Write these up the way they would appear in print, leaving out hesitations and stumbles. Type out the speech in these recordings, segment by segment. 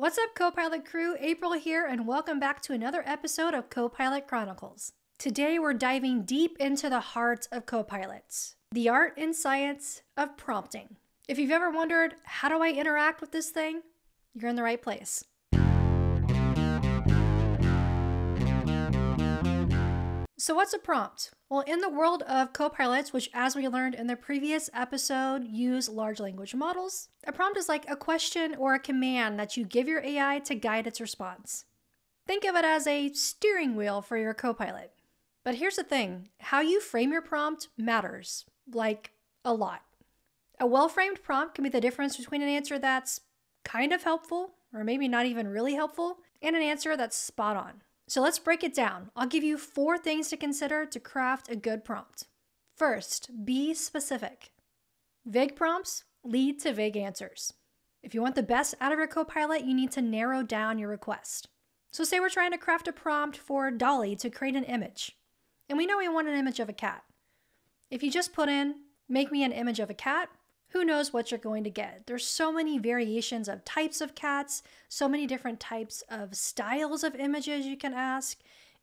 What's up, Copilot crew? April here, and welcome back to another episode of Copilot Chronicles. Today, we're diving deep into the heart of Copilots, the art and science of prompting. If you've ever wondered, how do I interact with this thing? You're in the right place. So what's a prompt? Well, in the world of copilots, which as we learned in the previous episode, use large language models, a prompt is like a question or a command that you give your AI to guide its response. Think of it as a steering wheel for your copilot. But here's the thing, how you frame your prompt matters, like a lot. A well-framed prompt can be the difference between an answer that's kind of helpful, or maybe not even really helpful, and an answer that's spot on. So let's break it down. I'll give you 4 things to consider to craft a good prompt. First, be specific. Vague prompts lead to vague answers. If you want the best out of your copilot, you need to narrow down your request. So say we're trying to craft a prompt for DALL-E to create an image, and we know we want an image of a cat. If you just put in, make me an image of a cat, who knows what you're going to get. There's so many variations of types of cats, so many different types of styles of images you can ask,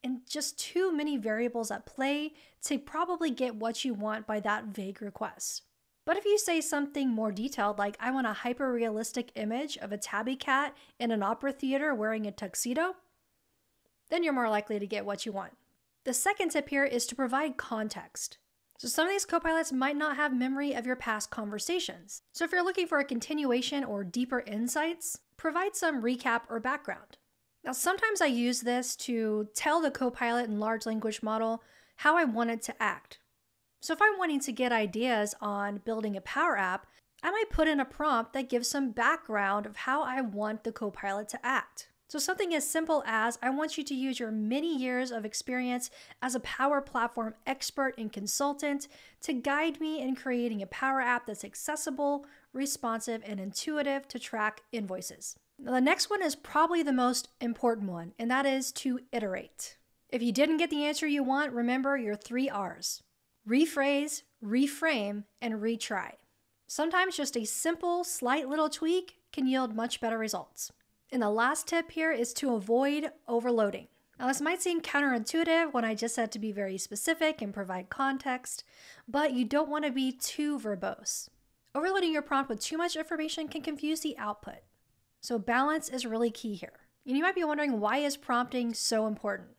and just too many variables at play to probably get what you want by that vague request. But if you say something more detailed, like I want a hyper-realistic image of a tabby cat in an opera theater wearing a tuxedo, then you're more likely to get what you want. The second tip here is to provide context. So some of these copilots might not have memory of your past conversations. So if you're looking for a continuation or deeper insights, provide some recap or background. Now, sometimes I use this to tell the copilot and large language model how I want it to act. So if I'm wanting to get ideas on building a Power app, I might put in a prompt that gives some background of how I want the copilot to act. So something as simple as, I want you to use your many years of experience as a Power Platform expert and consultant to guide me in creating a Power app that's accessible, responsive, and intuitive to track invoices. Now, the next one is probably the most important one, and that is to iterate. If you didn't get the answer you want, remember your 3 R's. Rephrase, reframe, and retry. Sometimes just a simple, slight little tweak can yield much better results. And the last tip here is to avoid overloading. Now, this might seem counterintuitive when I just said to be very specific and provide context, but you don't want to be too verbose. Overloading your prompt with too much information can confuse the output. So balance is really key here. And you might be wondering, why is prompting so important?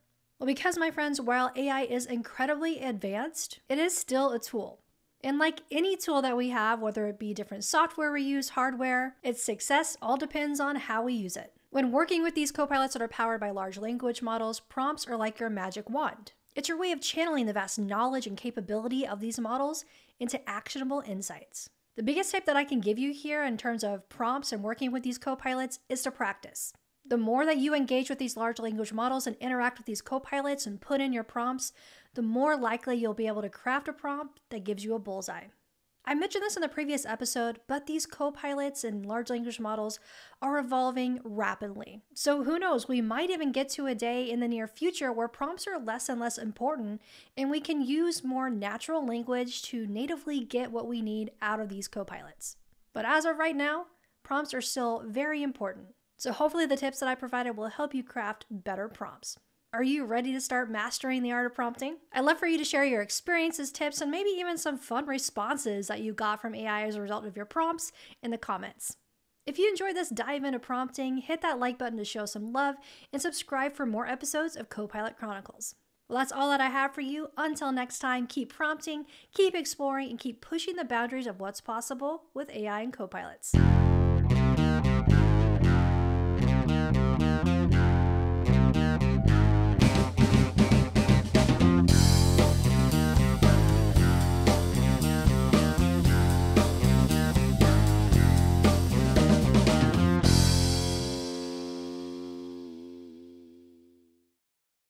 Well, because my friends, while AI is incredibly advanced, it is still a tool. And like any tool that we have, whether it be different software we use, hardware, its success all depends on how we use it. When working with these copilots that are powered by large language models, prompts are like your magic wand. It's your way of channeling the vast knowledge and capability of these models into actionable insights. The biggest tip that I can give you here in terms of prompts and working with these copilots is to practice. The more that you engage with these large language models and interact with these copilots and put in your prompts, the more likely you'll be able to craft a prompt that gives you a bullseye. I mentioned this in the previous episode, but these copilots and large language models are evolving rapidly. So who knows, we might even get to a day in the near future where prompts are less and less important, and we can use more natural language to natively get what we need out of these copilots. But as of right now, prompts are still very important. So hopefully the tips that I provided will help you craft better prompts. Are you ready to start mastering the art of prompting? I'd love for you to share your experiences, tips, and maybe even some fun responses that you got from AI as a result of your prompts in the comments. If you enjoyed this dive into prompting, hit that like button to show some love and subscribe for more episodes of Copilot Chronicles. Well, that's all that I have for you. Until next time, keep prompting, keep exploring, and keep pushing the boundaries of what's possible with AI and copilots.